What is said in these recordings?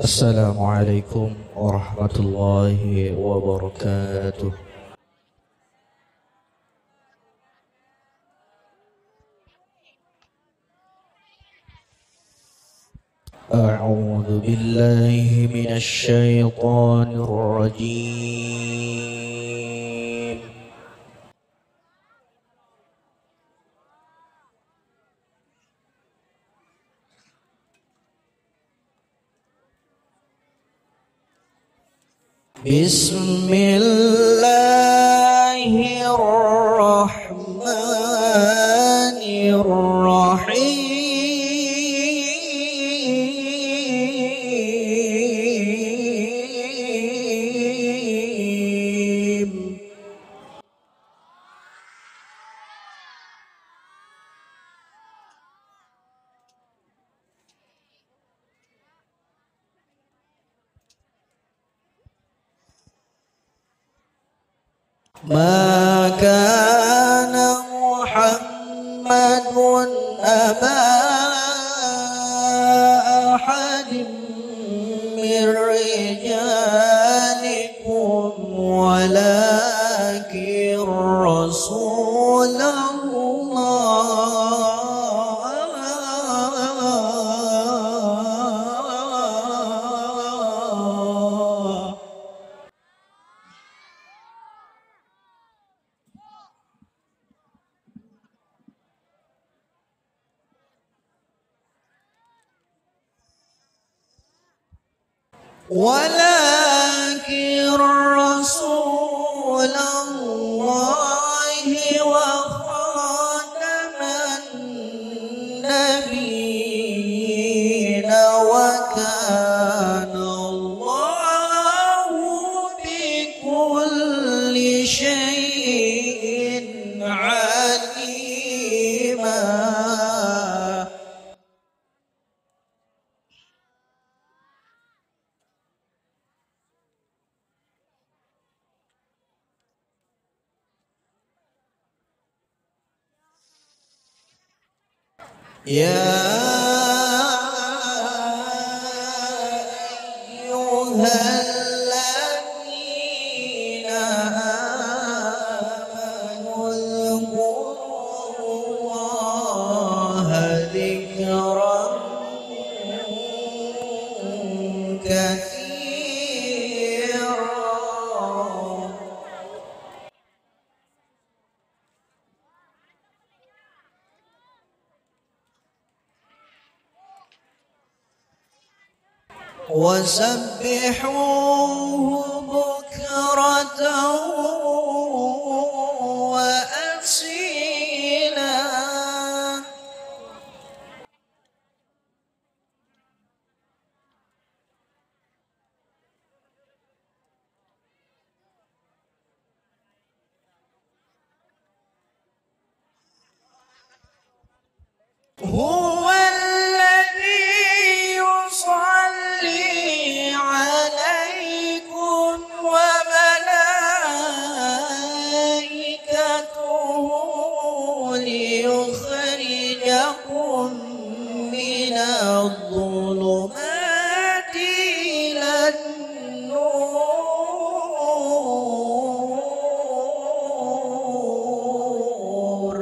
السلام عليكم ورحمة الله وبركاته. أعوذ بالله من الشيطان الرجيم. بسم الله الرحمن الرحيم. ما كان محمد أبا أحد من رجالكم ولكن رسول الله ولكن رسول الله وخاتم النبيين وكان الله بكل شيء عليما. يا أيها الذين آمنوا اذكروا الله ذكرا كثيرا. وسبحوه بكرة وأصيلا. هو ليخرجكم من الظلمات إلى النور.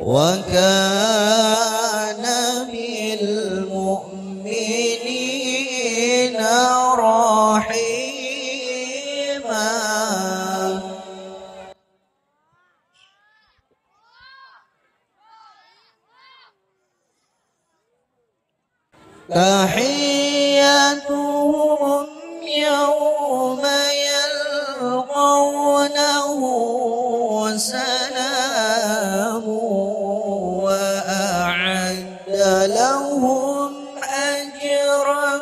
وكان بالمؤمنين رحيما. تحيتهم يوم يلقونه سلام وأعد لهم أجرا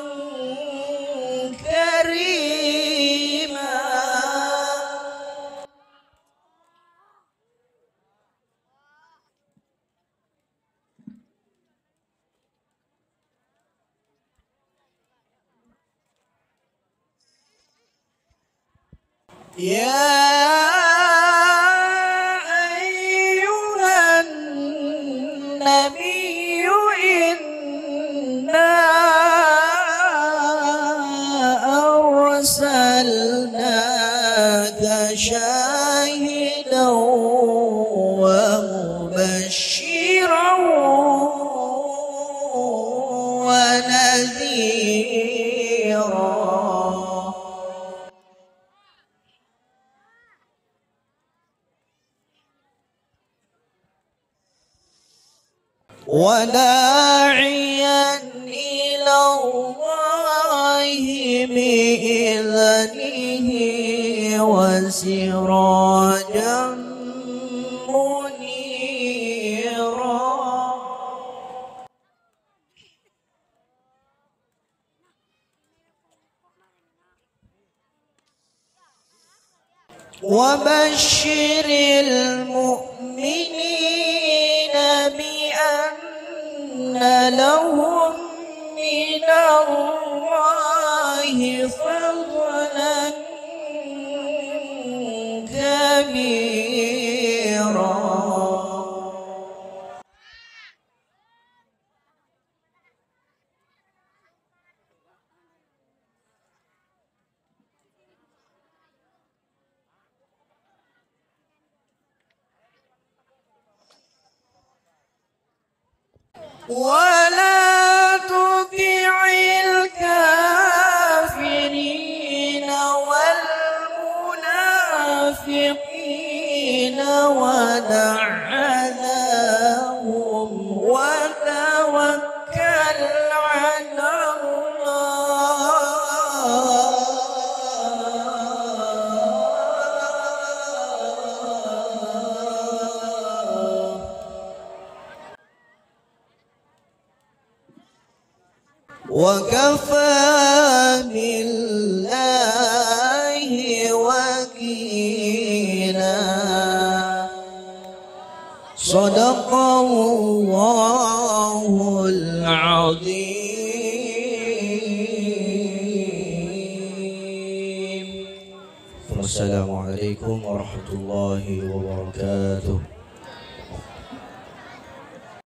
كريما. يا أيها النبي إنا أرسلناك شاهدا ومبشرا ونذيرا. وداعيا إلى الله بإذنه وسراجا منيرا. وبشر المؤمنين بأن لهم من الله فضلا كبيرا. ولا تطع الكافرين والمنافقين ودع أذاهم وتوكل على وكفى بالله وكيلا. صدق الله العظيم. والسلام عليكم ورحمة الله وبركاته.